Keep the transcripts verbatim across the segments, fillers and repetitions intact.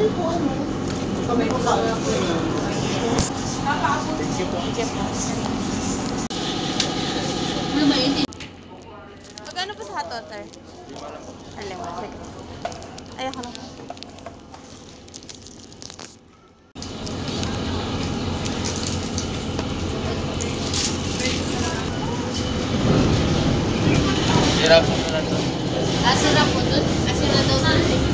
Magkano po sa hot water? Alam mo, sige. Ayoko na. Sira po na ito. Ah, sira po doon? Ah, sira daw na ito.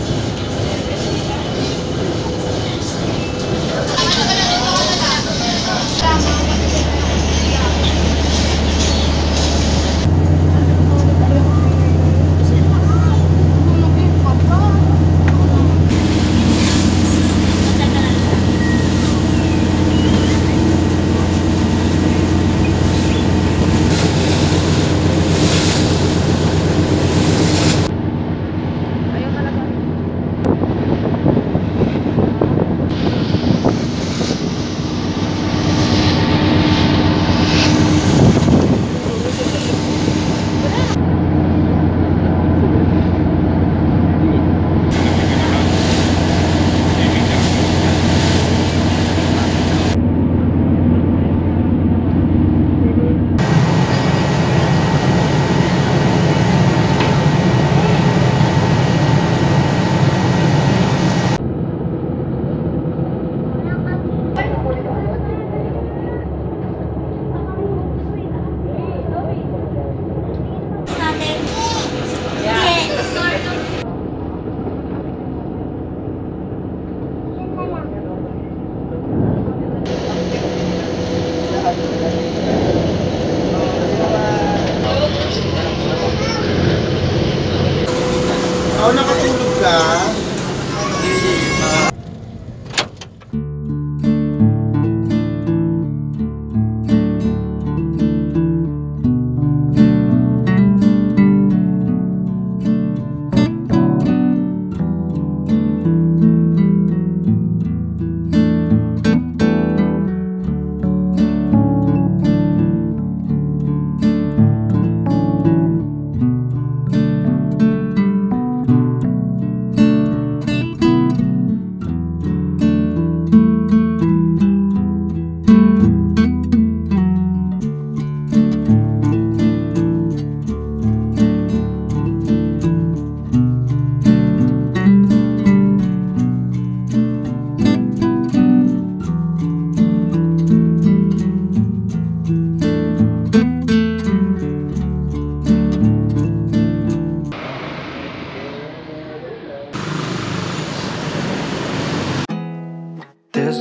Ako nakatulog ka? Hindi ba? There's